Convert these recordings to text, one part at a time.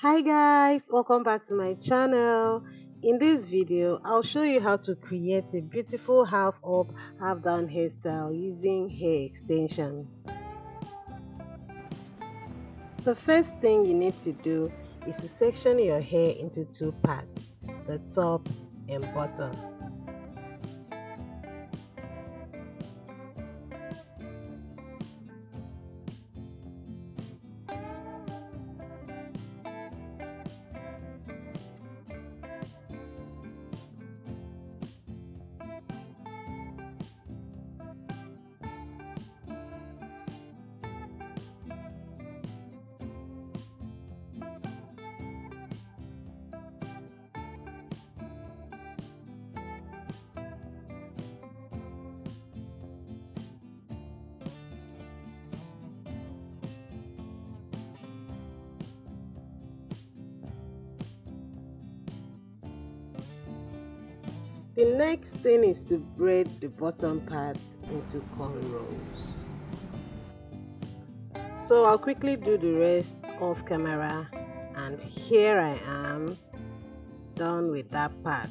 Hi guys, welcome back to my channel. In this video I'll show you how to create a beautiful half up half down hairstyle using hair extensions. The first thing you need to do is to section your hair into two parts, the top and bottom. The next thing is to braid the bottom part into cornrows. So I'll quickly do the rest off camera, and here I am done with that part.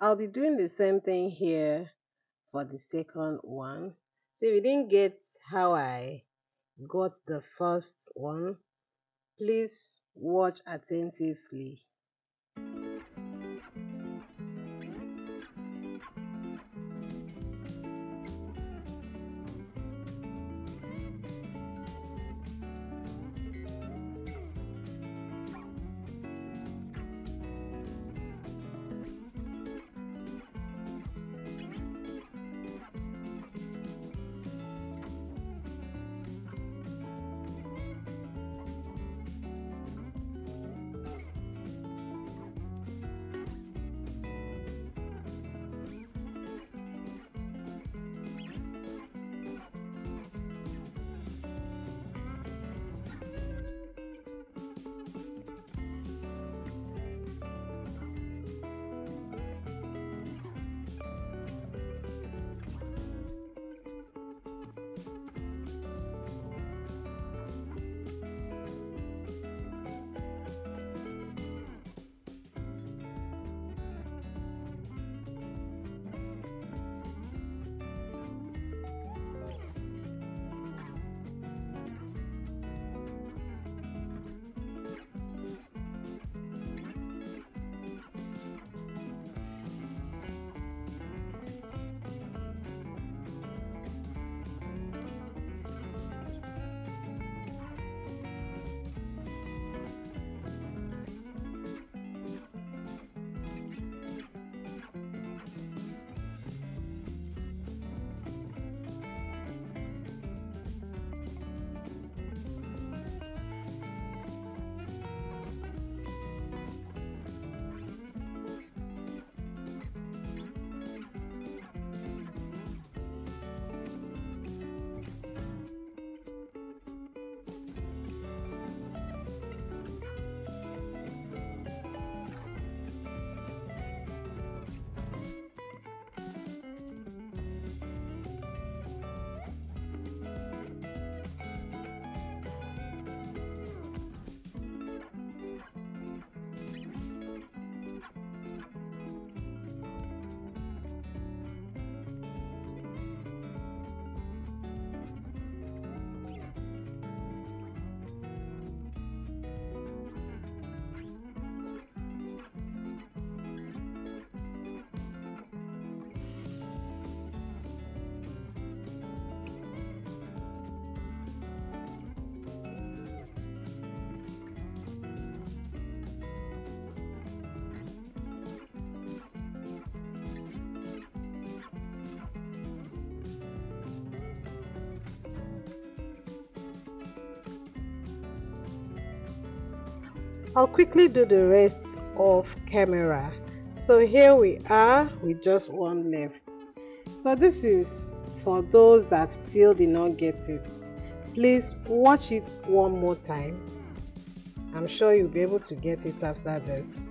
I'll be doing the same thing here for the second one. So if you didn't get how I got the first one, please watch attentively. I'll quickly do the rest off camera. So here we are with just one left. So this is for those that still did not get it. Please watch it one more time. I'm sure you'll be able to get it after this.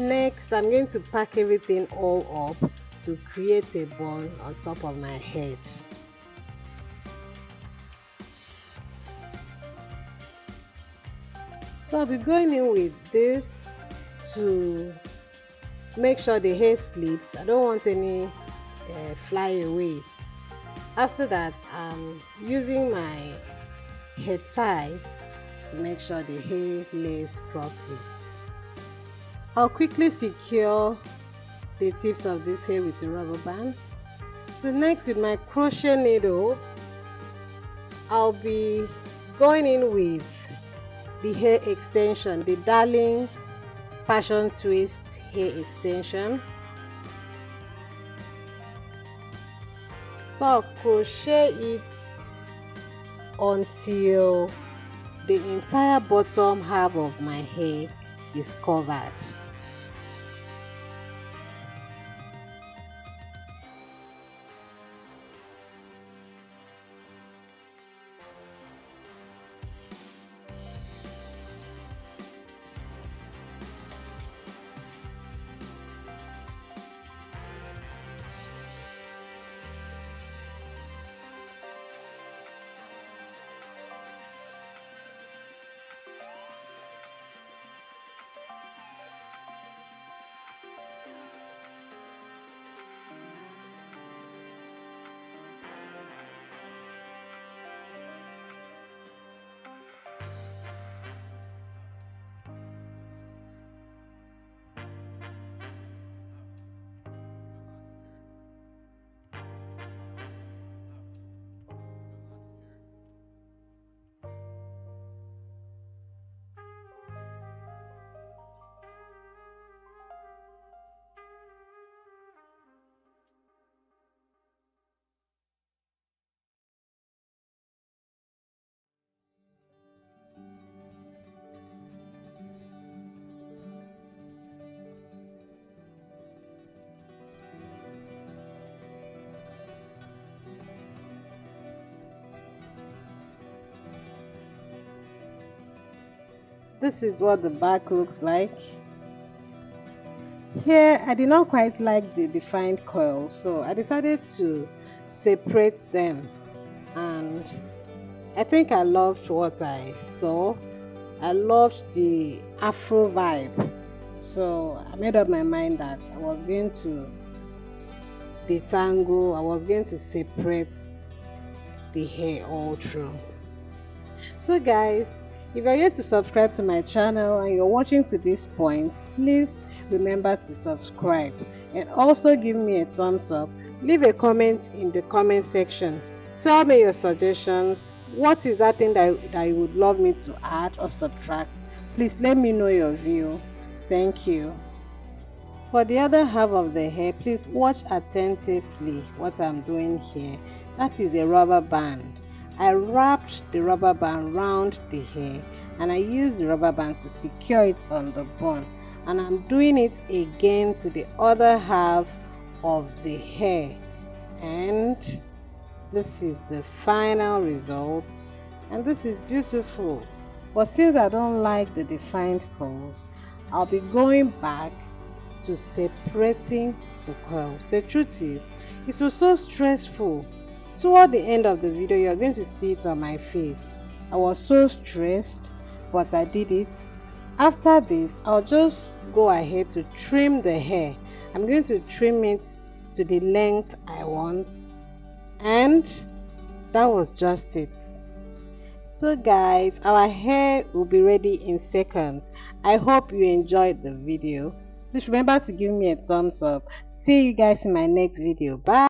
Next, I'm going to pack everything all up to create a bun on top of my head. So I'll be going in with this to make sure the hair slips. I don't want any flyaways. After that, I'm using my hair tie to make sure the hair lays properly. I'll quickly secure the tips of this hair with a rubber band. So next, with my crochet needle, I'll be going in with the hair extension, the Darling Fashion Twist hair extension. So I'll crochet it until the entire bottom half of my hair is covered. This is what the back looks like. Here, I did not quite like the defined coil, so I decided to separate them. And I think I loved what I saw. I loved the Afro vibe. So I made up my mind that I was going to detangle, I was going to separate the hair all through. So guys, if you're yet to subscribe to my channel and you're watching to this point, please remember to subscribe and also give me a thumbs up. Leave a comment in the comment section. Tell me your suggestions. What is that thing that you would love me to add or subtract? Please let me know your view. Thank you. For the other half of the hair, please watch attentively what I'm doing here. That is a rubber band. I wrapped the rubber band round the hair and I used the rubber band to secure it on the bun, and I'm doing it again to the other half of the hair, and this is the final result. And this is beautiful, but since I don't like the defined curls, I'll be going back to separating the curls. The truth is, it was so stressful. Toward the end of the video, you're going to see it on my face. I was so stressed, but I did it. After this, I'll just go ahead to trim the hair. I'm going to trim it to the length I want, and that was just it. So guys, our hair will be ready in seconds. I hope you enjoyed the video. Please remember to give me a thumbs up. See you guys in my next video. Bye.